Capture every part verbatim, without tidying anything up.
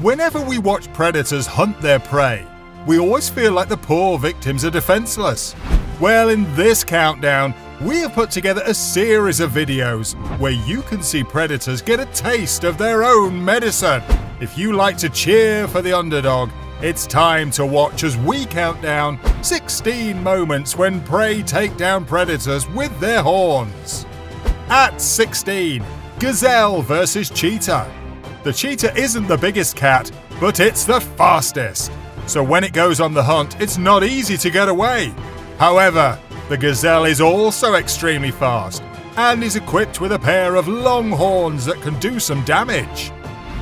Whenever we watch predators hunt their prey, we always feel like the poor victims are defenseless. Well, in this countdown, we have put together a series of videos where you can see predators get a taste of their own medicine. If you like to cheer for the underdog, it's time to watch as we count down sixteen moments when prey take down predators with their horns. At sixteen, gazelle versus cheetah. The cheetah isn't the biggest cat, but it's the fastest. So when it goes on the hunt, it's not easy to get away. However, the gazelle is also extremely fast and is equipped with a pair of long horns that can do some damage.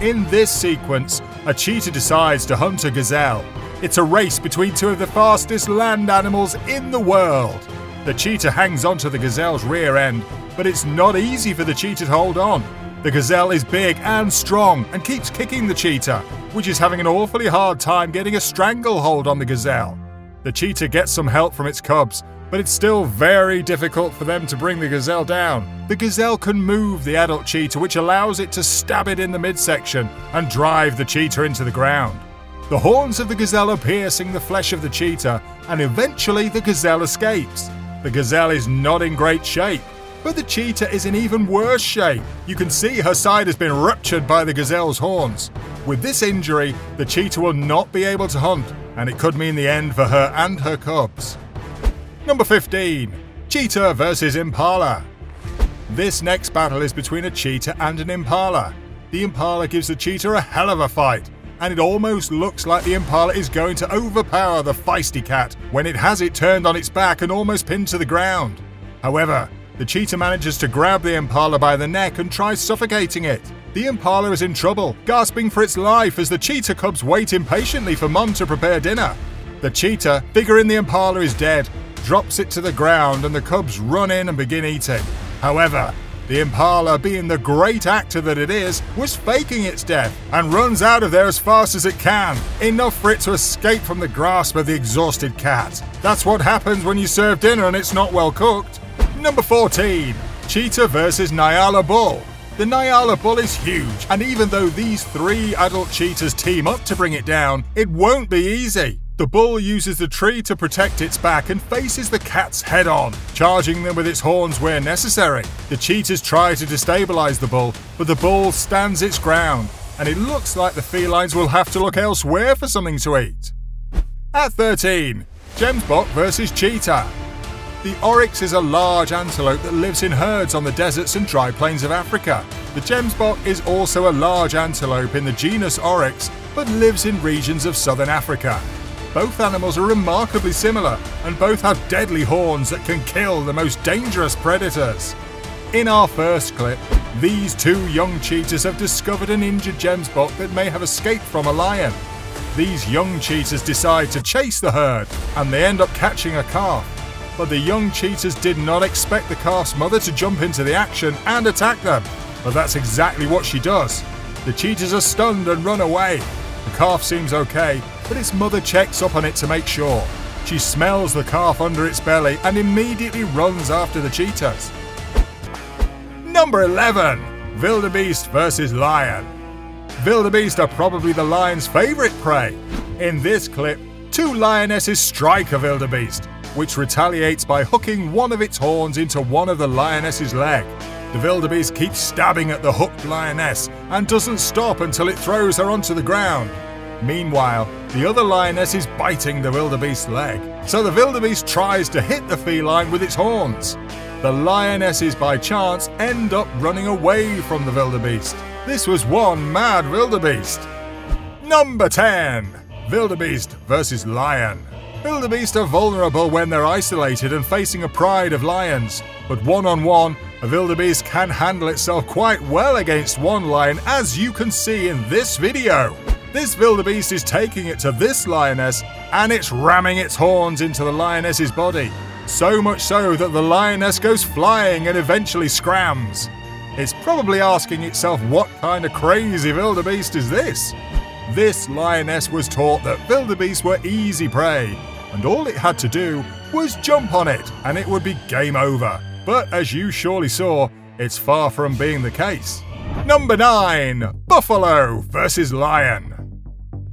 In this sequence, a cheetah decides to hunt a gazelle. It's a race between two of the fastest land animals in the world. The cheetah hangs onto the gazelle's rear end, but it's not easy for the cheetah to hold on. The gazelle is big and strong and keeps kicking the cheetah, which is having an awfully hard time getting a stranglehold on the gazelle. The cheetah gets some help from its cubs, but it's still very difficult for them to bring the gazelle down. The gazelle can move the adult cheetah, which allows it to stab it in the midsection and drive the cheetah into the ground. The horns of the gazelle are piercing the flesh of the cheetah, and eventually the gazelle escapes. The gazelle is not in great shape, but the cheetah is in even worse shape. You can see her side has been ruptured by the gazelle's horns. With this injury, the cheetah will not be able to hunt, and it could mean the end for her and her cubs. Number fifteen. Cheetah versus impala. This next battle is between a cheetah and an impala. The impala gives the cheetah a hell of a fight, and it almost looks like the impala is going to overpower the feisty cat when it has it turned on its back and almost pinned to the ground. However, the cheetah manages to grab the impala by the neck and tries suffocating it. The impala is in trouble, gasping for its life as the cheetah cubs wait impatiently for mom to prepare dinner. The cheetah, figuring the impala is dead, drops it to the ground and the cubs run in and begin eating. However, the impala, being the great actor that it is, was faking its death and runs out of there as fast as it can, enough for it to escape from the grasp of the exhausted cat. That's what happens when you serve dinner and it's not well cooked. Number fourteen. Cheetah versus Nyala bull. The Nyala bull is huge, and even though these three adult cheetahs team up to bring it down, it won't be easy. The bull uses the tree to protect its back and faces the cats head-on, charging them with its horns where necessary. The cheetahs try to destabilize the bull, but the bull stands its ground, and it looks like the felines will have to look elsewhere for something to eat. At thirteen, gemsbok versus cheetah. The oryx is a large antelope that lives in herds on the deserts and dry plains of Africa. The gemsbok is also a large antelope in the genus oryx, but lives in regions of southern Africa. Both animals are remarkably similar, and both have deadly horns that can kill the most dangerous predators. In our first clip, these two young cheetahs have discovered an injured gemsbok that may have escaped from a lion. These young cheetahs decide to chase the herd, and they end up catching a calf. But the young cheetahs did not expect the calf's mother to jump into the action and attack them, but that's exactly what she does. The cheetahs are stunned and run away. The calf seems okay, but its mother checks up on it to make sure. She smells the calf under its belly and immediately runs after the cheetahs. Number eleven. Wildebeest versus lion. Wildebeest are probably the lion's favorite prey. In this clip, two lionesses strike a wildebeest, which retaliates by hooking one of its horns into one of the lioness's leg. The wildebeest keeps stabbing at the hooked lioness and doesn't stop until it throws her onto the ground. Meanwhile, the other lioness is biting the wildebeest's leg, so the wildebeest tries to hit the feline with its horns. The lionesses, by chance, end up running away from the wildebeest. This was one mad wildebeest. Number ten. Wildebeest versus lion. Wildebeest are vulnerable when they're isolated and facing a pride of lions, but one-on-one, a wildebeest can handle itself quite well against one lion, as you can see in this video. This wildebeest is taking it to this lioness, and it's ramming its horns into the lioness's body, so much so that the lioness goes flying and eventually scrams. It's probably asking itself, what kind of crazy wildebeest is this? This lioness was taught that wildebeest were easy prey, and all it had to do was jump on it, and it would be game over. But as you surely saw, it's far from being the case. Number nine. Buffalo versus lion.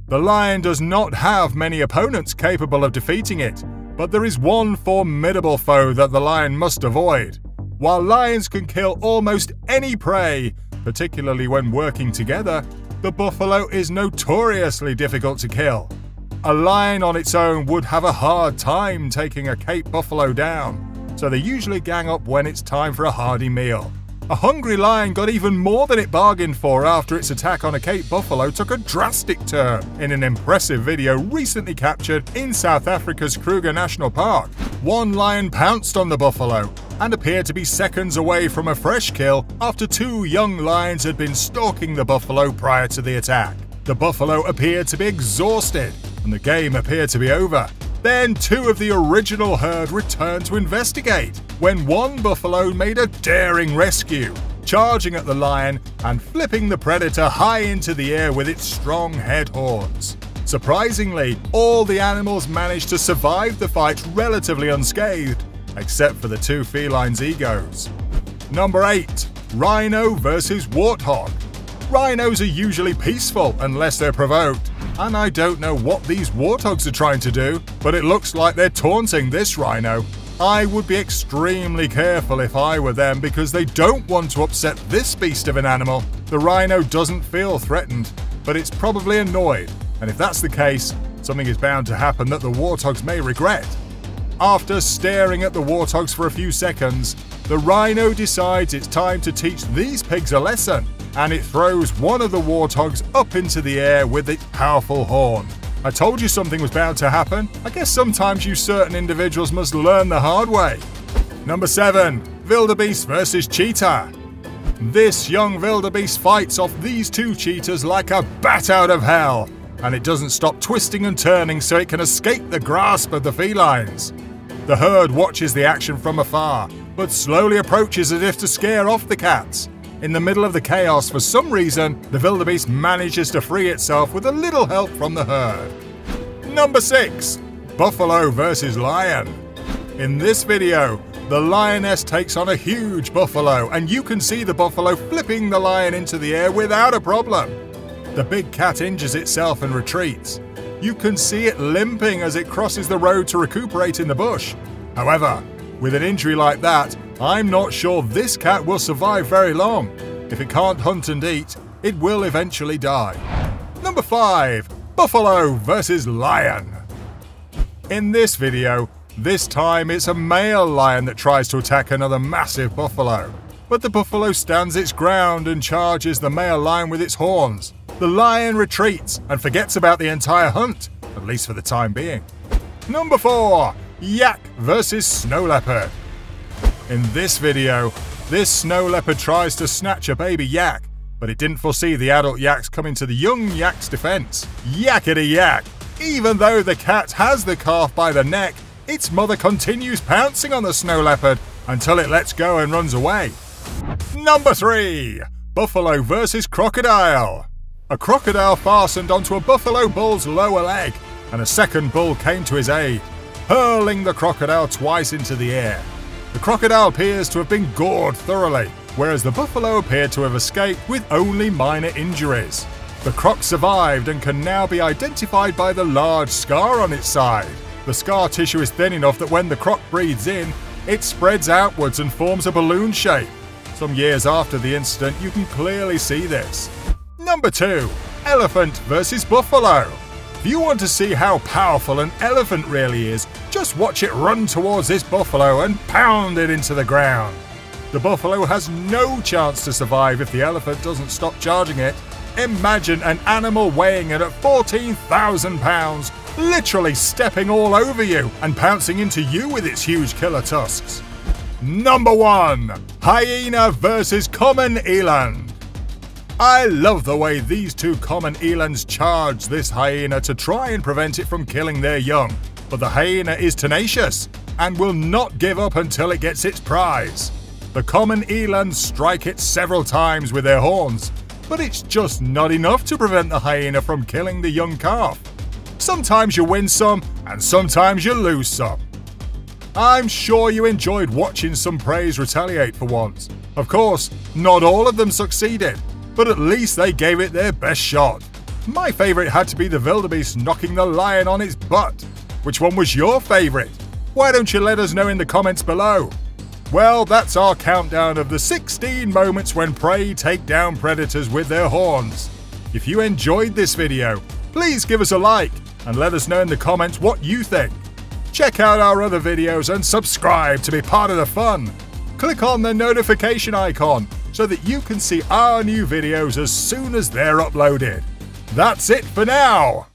The Lion does not have many opponents capable of defeating it, but there is one formidable foe that the lion must avoid. While lions can kill almost any prey, particularly when working together, the buffalo is notoriously difficult to kill. A lion on its own would have a hard time taking a Cape buffalo down, so they usually gang up when it's time for a hearty meal. A hungry lion got even more than it bargained for after its attack on a Cape buffalo took a drastic turn in an impressive video recently captured in South Africa's Kruger National Park. One lion pounced on the buffalo and appeared to be seconds away from a fresh kill after two young lions had been stalking the buffalo prior to the attack. The buffalo appeared to be exhausted and the game appeared to be over. Then two of the original herd returned to investigate, when one buffalo made a daring rescue, charging at the lion and flipping the predator high into the air with its strong head horns. Surprisingly, all the animals managed to survive the fight relatively unscathed, except for the two felines' egos. Number eight. Rhino versus Warthog. Rhinos are usually peaceful unless they're provoked, and I don't know what these warthogs are trying to do, but it looks like they're taunting this rhino. I would be extremely careful if I were them because they don't want to upset this beast of an animal. The rhino doesn't feel threatened, but it's probably annoyed, and if that's the case, something is bound to happen that the warthogs may regret. After staring at the warthogs for a few seconds, the rhino decides it's time to teach these pigs a lesson, and it throws one of the warthogs up into the air with its powerful horn. I told you something was bound to happen. I guess sometimes you certain individuals must learn the hard way. Number seven. Wildebeest versus Cheetah. This young wildebeest fights off these two cheetahs like a bat out of hell, and it doesn't stop twisting and turning so it can escape the grasp of the felines. The herd watches the action from afar, but slowly approaches as if to scare off the cats. In the middle of the chaos, for some reason, the wildebeest manages to free itself with a little help from the herd. Number six. Buffalo versus Lion. In this video, the lioness takes on a huge buffalo, and you can see the buffalo flipping the lion into the air without a problem. The big cat injures itself and retreats. You can see it limping as it crosses the road to recuperate in the bush. However, with an injury like that, I'm not sure this cat will survive very long. If it can't hunt and eat, it will eventually die. Number five. Buffalo versus Lion. In this video, this time it's a male lion that tries to attack another massive buffalo. But the buffalo stands its ground and charges the male lion with its horns. The lion retreats and forgets about the entire hunt, at least for the time being. Number four. Yak versus Snow Leopard. In this video, this snow leopard tries to snatch a baby yak, but it didn't foresee the adult yaks coming to the young yak's defense. Yakety yak! Even though the cat has the calf by the neck, its mother continues pouncing on the snow leopard until it lets go and runs away. Number three. Buffalo versus Crocodile. A crocodile fastened onto a buffalo bull's lower leg, and a second bull came to his aid, hurling the crocodile twice into the air. The crocodile appears to have been gored thoroughly, whereas the buffalo appeared to have escaped with only minor injuries. The croc survived and can now be identified by the large scar on its side. The scar tissue is thin enough that when the croc breathes in, it spreads outwards and forms a balloon shape. Some years after the incident, you can clearly see this. Number two. Elephant versus Buffalo. If you want to see how powerful an elephant really is, just watch it run towards this buffalo and pound it into the ground. The buffalo has no chance to survive if the elephant doesn't stop charging it. Imagine an animal weighing in at fourteen thousand pounds, literally stepping all over you and pouncing into you with its huge killer tusks. Number one. Hyena versus Common Eland. I love the way these two common elands charge this hyena to try and prevent it from killing their young. But the hyena is tenacious and will not give up until it gets its prize. The common elands strike it several times with their horns, but it's just not enough to prevent the hyena from killing the young calf. Sometimes you win some and sometimes you lose some. I'm sure you enjoyed watching some preys retaliate for once. Of course, not all of them succeeded, but at least they gave it their best shot. My favourite had to be the wildebeest knocking the lion on its butt. Which one was your favourite? Why don't you let us know in the comments below? Well, that's our countdown of the sixteen moments when prey take down predators with their horns. If you enjoyed this video, please give us a like and let us know in the comments what you think. Check out our other videos and subscribe to be part of the fun. Click on the notification icon so that you can see our new videos as soon as they're uploaded. That's it for now!